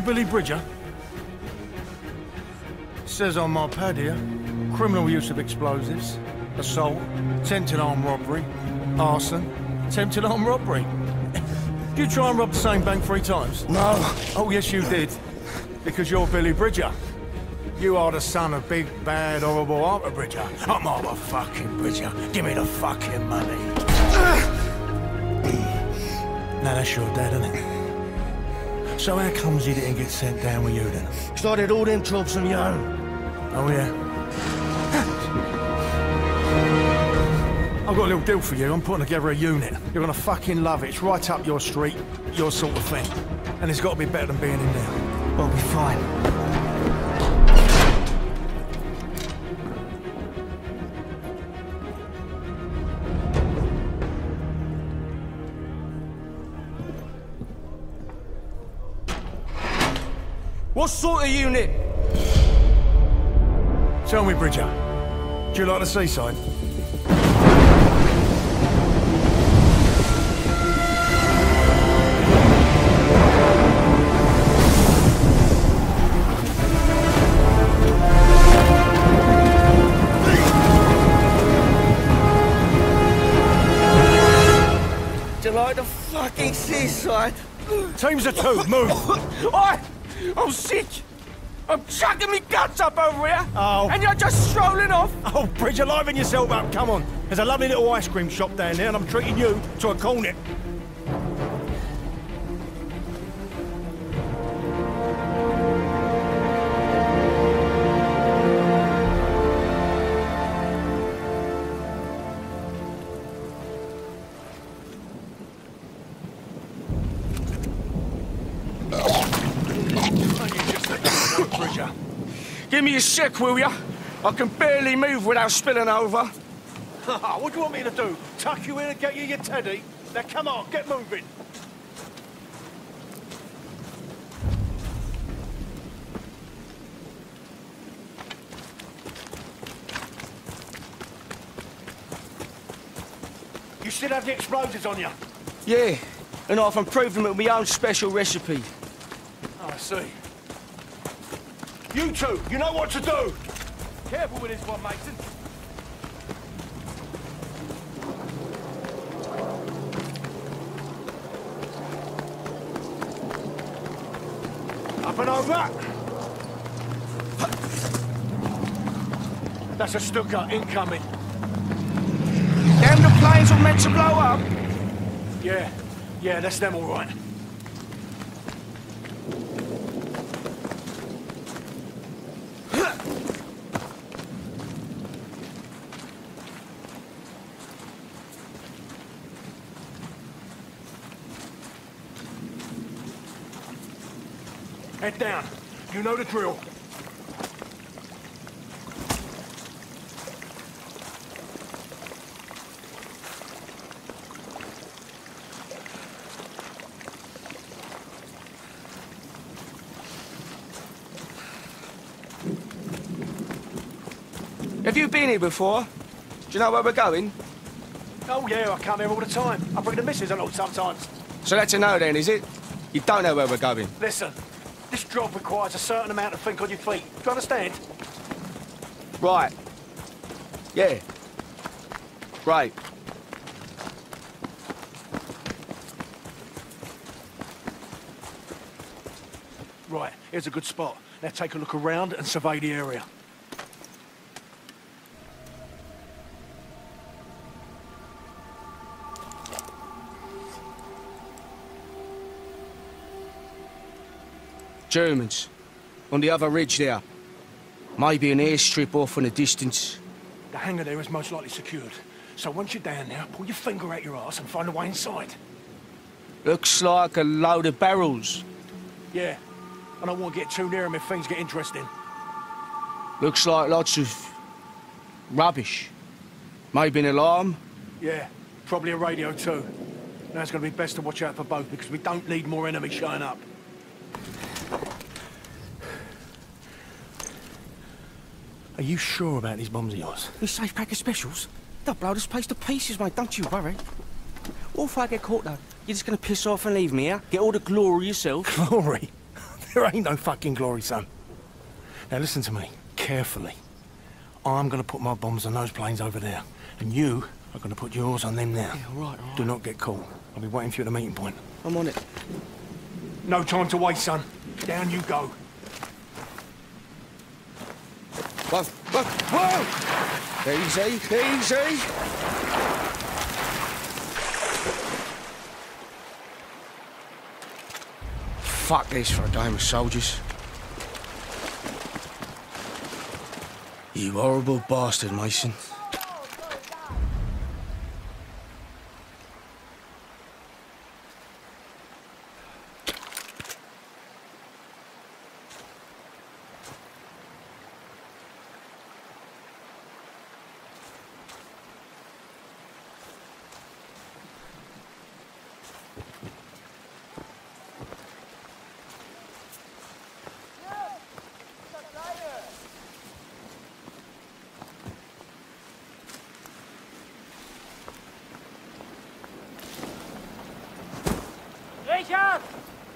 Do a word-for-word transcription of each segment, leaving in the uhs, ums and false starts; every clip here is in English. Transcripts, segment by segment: you Billy Bridger? It says on my pad here, criminal use of explosives, assault, attempted armed robbery, arson, attempted armed robbery. Did you try and rob the same bank three times? No. Oh, yes, you did. Because you're Billy Bridger. You are the son of big, bad, horrible Arthur Bridger. I'm Arthur fucking Bridger. Give me the fucking money. Now that's your dad, isn't it? So how comes he didn't get sent down with you then? Because I did all them jobs on your own. Oh, yeah. I've got a little deal for you. I'm putting together a unit. You're gonna fucking love it. It's right up your street, your sort of thing. And it's got to be better than being in there. I'll be fine. What sort of unit? Tell me, Bridger. Do you like the seaside? Do you like the fucking seaside? Teams of two, move! Oi! I'm sick! I'm chucking me guts up over here! Oh. And you're just strolling off! Oh, Bridger, liven yourself up, come on! There's a lovely little ice cream shop down there and I'm treating you to a cornet. Give me your check, will ya? I can barely move without spilling over. What do you want me to do? Tuck you in and get you your teddy? Now come on, get moving. You still have the explosives on you? Yeah, and I've improved them with my own special recipe. Oh, I see. You two, you know what to do! Careful with this one, Mason. Up and over! That's a Stuka, incoming. Them the planes were meant to blow up? Yeah, yeah, that's them all right. Head down. You know the drill. Have you been here before? Do you know where we're going? Oh yeah, I come here all the time. I bring the missus along sometimes. So that's a no then, is it? You don't know where we're going? Listen. This job requires a certain amount of think on your feet. Do you understand? Right. Yeah. Right. Right, here's a good spot. Now take a look around and survey the area. Germans, on the other ridge there. Maybe an airstrip off in the distance. The hangar there is most likely secured. So once you're down there, pull your finger out your arse and find a way inside. Looks like a load of barrels. Yeah, I don't want to get too near them if things get interesting. Looks like lots of rubbish. Maybe an alarm? Yeah, probably a radio too. Now it's going to be best to watch out for both because we don't need more enemies showing up. Are you sure about these bombs of yours? This safe pack of specials? They'll blow this place to pieces, mate, don't you worry. What if I get caught, though? You're just gonna piss off and leave me, yeah? Get all the glory yourself. Glory? There ain't no fucking glory, son. Now listen to me carefully. I'm gonna put my bombs on those planes over there, and you are gonna put yours on them there. Yeah, all right, all right. Do not get caught. I'll be waiting for you at the meeting point. I'm on it. No time to waste, son. Down you go. Whoa, whoa, whoa! Easy, easy! Fuck this for a game of soldiers. You horrible bastard, Mason.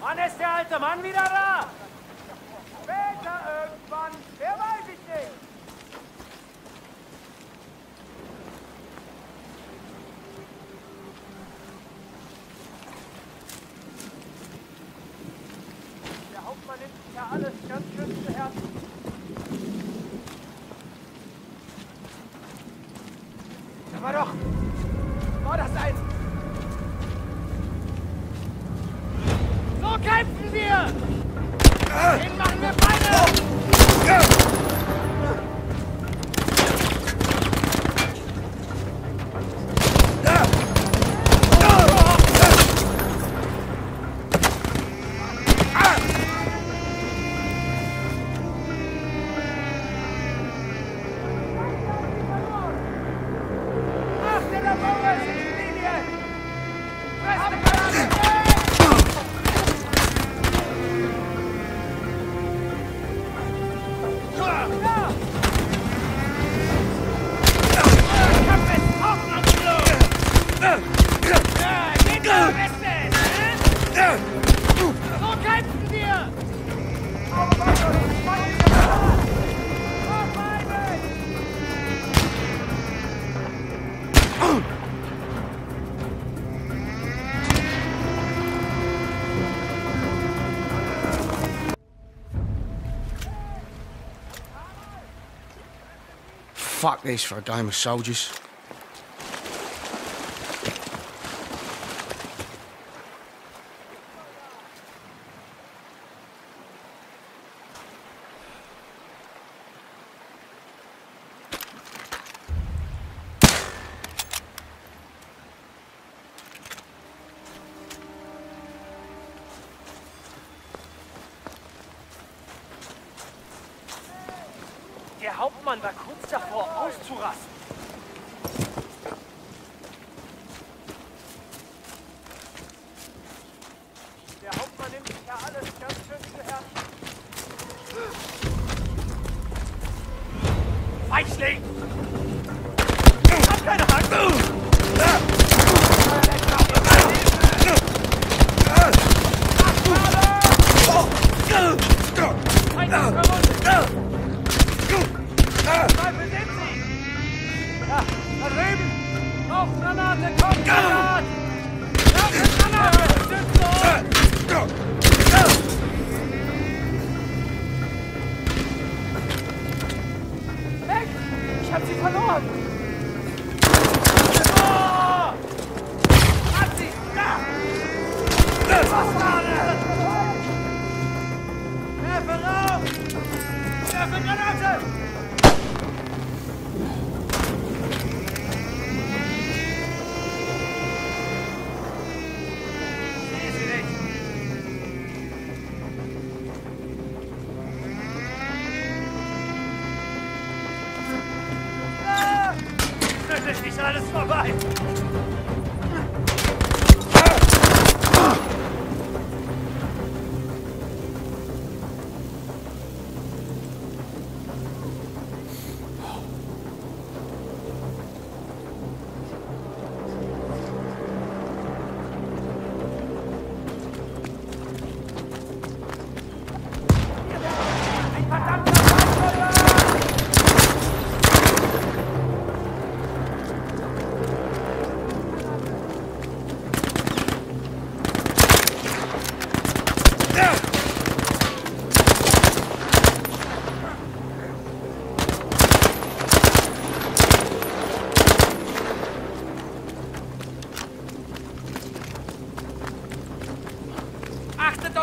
Wann ist der alte Mann wieder da? Später irgendwann, wer weiß ich nicht. Der Hauptmann nimmt sich ja alles ganz schön zu Herzen. Da war doch, war das eins. Kämpfen wir! Den machen wir beide! Fuck this for a game of soldiers. Der Hauptmann war kurz davor, auszurasten. Der Hauptmann nimmt sich ja alles ganz schön zu Herzen. Weichling! Ich hab keine Angst! Es ist alles vorbei!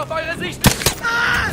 auf eure Sicht! Ah!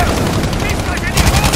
Nicht euch in die Hose!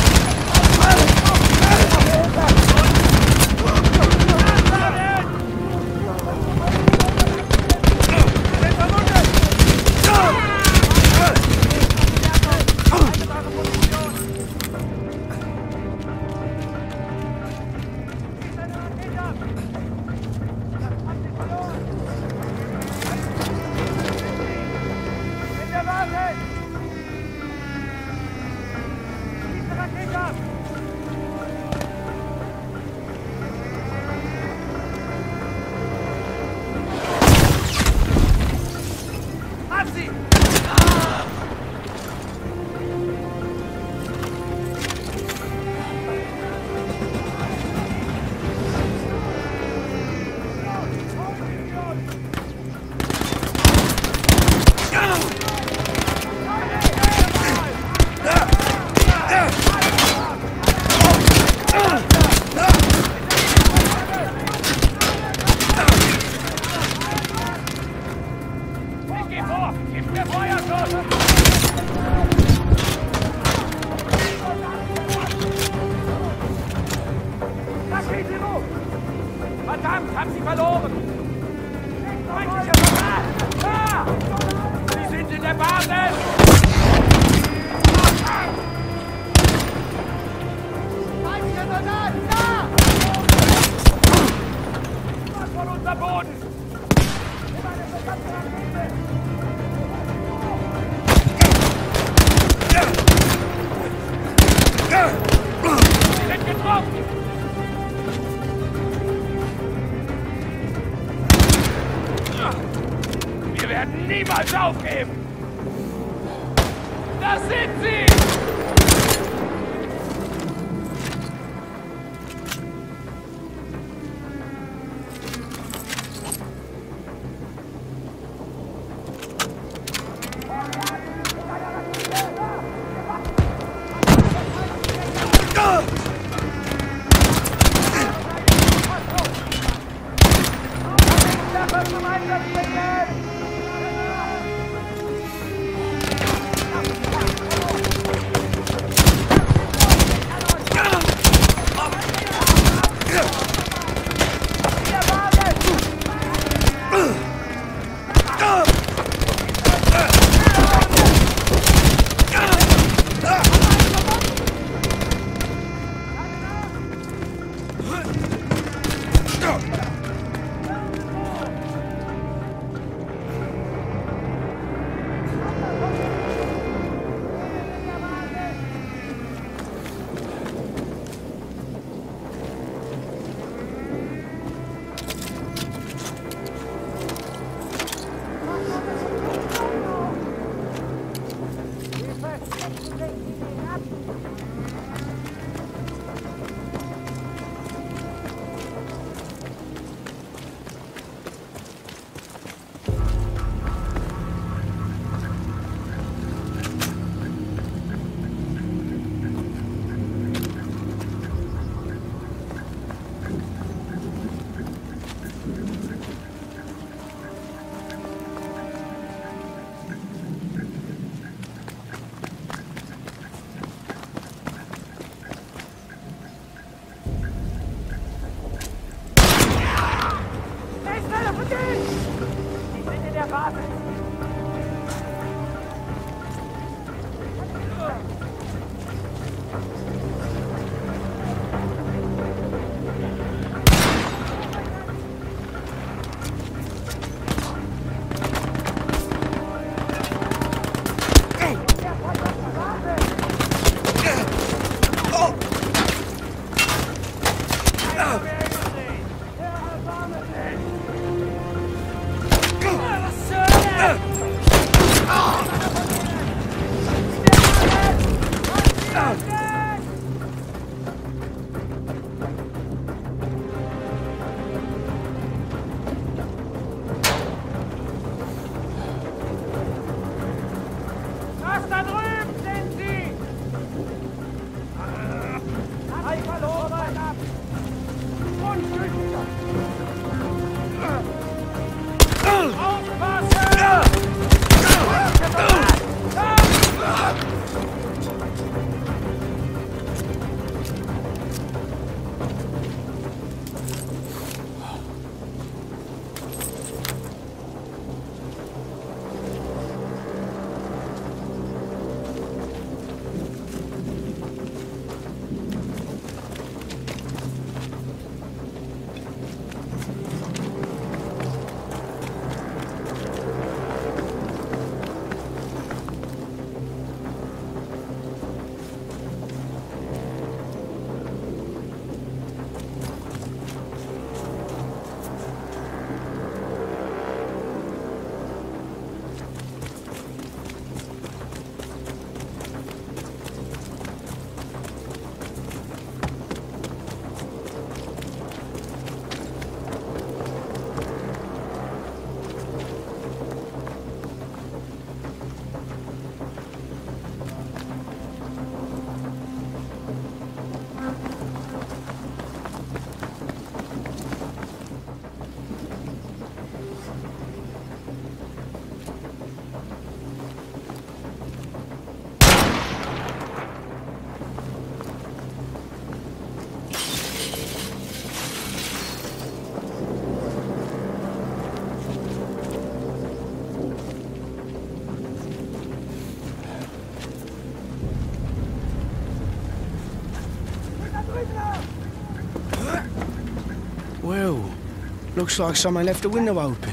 Looks like someone left the window open.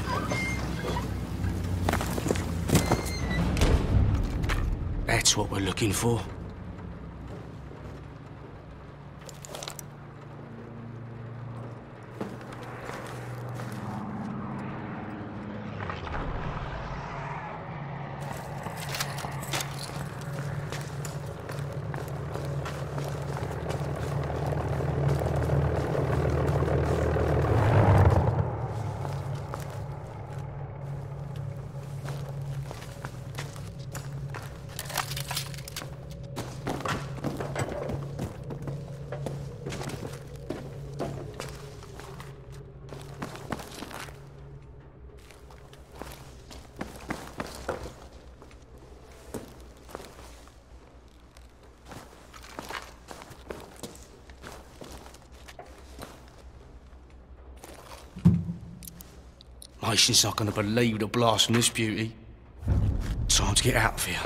That's what we're looking for. Mason's not gonna believe the blast from this beauty. Time to get out of here.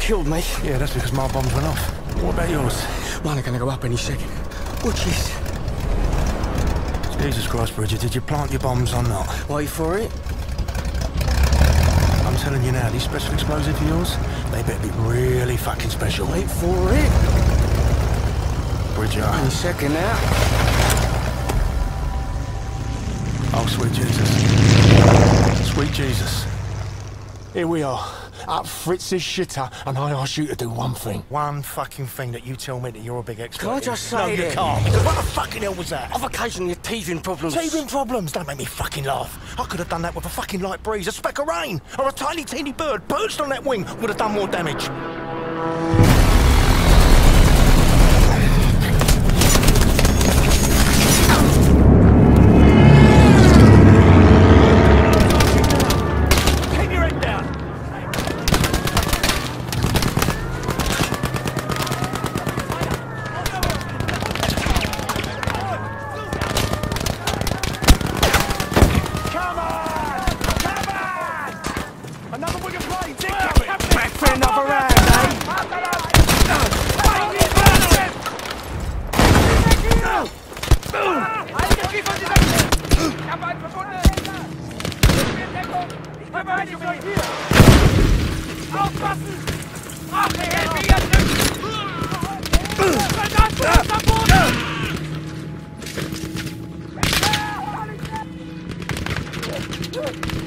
Killed me. Yeah, that's because my bombs went off. What about yours? Mine are gonna go up any second. Watch this. Jesus Christ, Bridger, did you plant your bombs or not? Wait for it. I'm telling you now, these special explosives of yours, they better be really fucking special. Wait for it. Bridger. Any second now. Oh, sweet Jesus. Sweet Jesus. Here we are. Up Fritz's shitter, and I ask you to do one thing. One fucking thing that you tell me that you're a big expert. Can I just in. say No, you can't. What the fucking hell was that? I've occasionally had teething problems. Teething problems? Don't make me fucking laugh. I could have done that with a fucking light breeze, a speck of rain, or a tiny, teeny bird perched on that wing would have done more damage. Good.